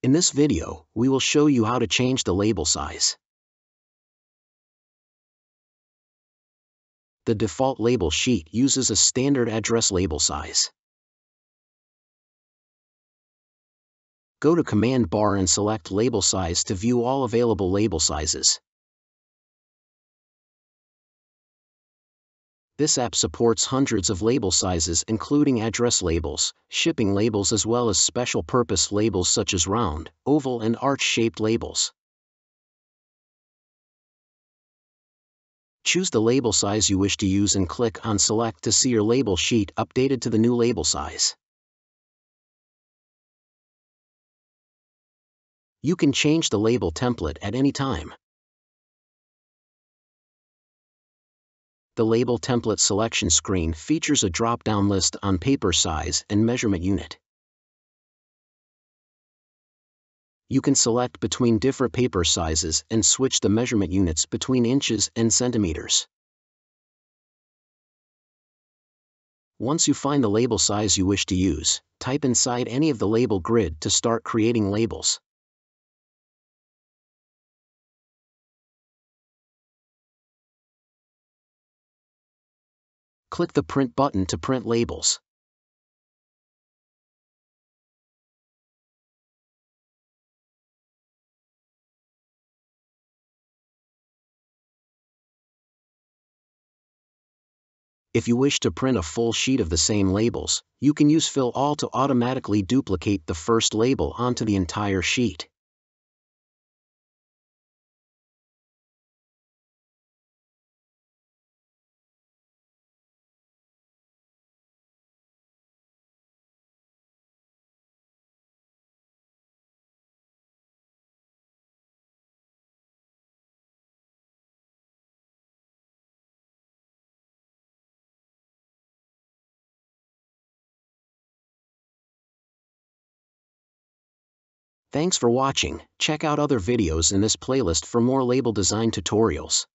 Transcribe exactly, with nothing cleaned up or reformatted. In this video, we will show you how to change the label size. The default label sheet uses a standard address label size. Go to Command Bar and select Label Size to view all available label sizes. This app supports hundreds of label sizes including address labels, shipping labels as well as special purpose labels such as round, oval and arch-shaped labels. Choose the label size you wish to use and click on Select to see your label sheet updated to the new label size. You can change the label template at any time. The Label Template Selection screen features a drop-down list on paper size and measurement unit. You can select between different paper sizes and switch the measurement units between inches and centimeters. Once you find the label size you wish to use, type inside any of the label grid to start creating labels. Click the Print button to print labels. If you wish to print a full sheet of the same labels, you can use Fill All to automatically duplicate the first label onto the entire sheet. Thanks for watching. Check out other videos in this playlist for more label design tutorials.